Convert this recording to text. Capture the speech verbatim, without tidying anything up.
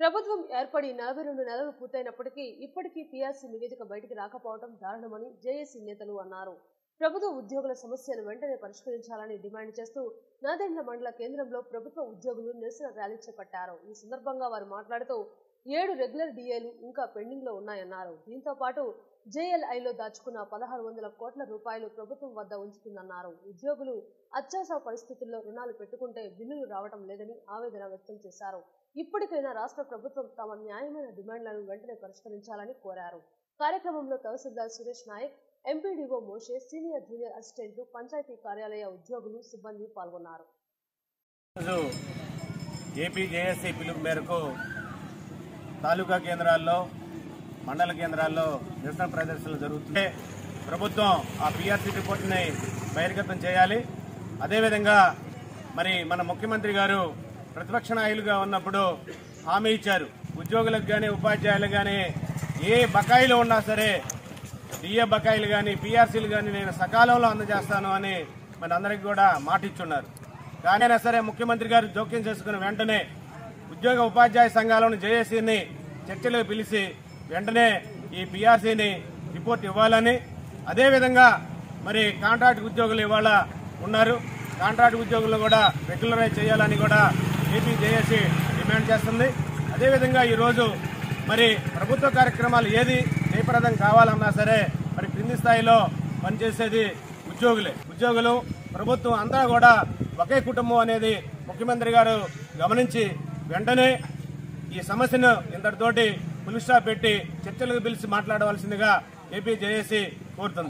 ప్రభుత్వం ఏర్పడి నలభై రెండు నెలలు పూర్తైనప్పటికీ ఇప్పటికీ పీఆర్సీ నివేదిక బయటికి రాకపోవడం దారుణమని జేఏసీ నేతలు అన్నారు. ప్రభుత్వ ఉద్యోగుల సమస్యను వెంటనే పరిష్కరించాలని డిమాండ్ చేస్తూ నాదెండ్ల మండల కేంద్రంలో ప్రభుత్వ ఉద్యోగులు నిరసన ర్యాలీ చేపట్టారు. ఈ సందర్భంగా వారు మాట్లాడుతూ ఏడు రెగ్యులర్ డిఏలు ఇంకా పెండింగ్ లో ఉన్నాయన్నారు. దీంతో పాటు జేఎల్ఐలో దాచుకున్న పదహారు వందల కోట్ల రూపాయలు ప్రభుత్వం వద్ద ఉంచుతుందన్నారు. ఉద్యోగులు అత్యవసర పరిస్థితుల్లో రుణాలు పెట్టుకుంటే బిల్లులు రావడం లేదని ఆవేదన వ్యక్తం చేశారు. ఇప్పటికైనా రాష్ట్ర ప్రభుత్వం తమ న్యాయమైన డిమాండ్లను వెంటనే పరిష్కరించాలని కోరారు. కార్యక్రమంలో తహసీల్దార్ Suresh Naik, MPDO Moshe, senior junior అసిస్టెంట్లు, పంచాయతీ కార్యాలయ ఉద్యోగులు, సిబ్బంది పాల్గొన్నారు. ఏపీ జేఏసీ పిలుపు మేరకు తాలూకా కేంద్రాల్లో, మండల కేంద్రాల్లో నిరసన ప్రదర్శనలు జరుగుతుంటే ప్రభుత్వం ఆ పీఆర్సీ రిపోర్ట్ని బహిర్గతం చేయాలి. అదేవిధంగా మరి మన ముఖ్యమంత్రి గారు ప్రతిపక్ష నాయకులుగా ఉన్నప్పుడు హామీ ఇచ్చారు. ఉద్యోగులకు కానీ ఉపాధ్యాయులకు కానీ ఏ బకాయిలు ఉన్నా సరే డిఏ బకాయిలు కానీ పీఆర్సీలు కానీ నేను సకాలంలో అందజేస్తాను అని మన అందరికీ కూడా మాటిచ్చున్నారు. కానీ అయినా సరే ముఖ్యమంత్రి గారు జోక్యం చేసుకున్న వెంటనే ఉద్యోగ ఉపాధ్యాయ సంఘాలను జేఏసీని చర్చలో పిలిచి వెంటనే ఈ పీఆర్సీని రిపోర్ట్ ఇవ్వాలని, అదేవిధంగా మరి కాంట్రాక్ట్ ఉద్యోగులు ఇవాళ ఉన్నారు, కాంట్రాక్ట్ ఉద్యోగులు కూడా రెగ్యులరైజ్ చేయాలని కూడా ఏపీ జేఏసీ డిమాండ్ చేస్తుంది. అదేవిధంగా ఈరోజు మరి ప్రభుత్వ కార్యక్రమాలు ఏది జయప్రదం కావాలన్నా సరే మరి క్రింది స్థాయిలో పనిచేసేది ఉద్యోగులే. ఉద్యోగులు ప్రభుత్వం అంతా కూడా ఒకే కుటుంబం అనేది ముఖ్యమంత్రి గారు గమనించి వెంటనే ఈ సమస్యను ఇంతటితోటి పులిస్టాప్ పెట్టి చర్చలకు పిలిచి మాట్లాడవలసిందిగా ఏపీ జేఏసీ కోరుతుంది.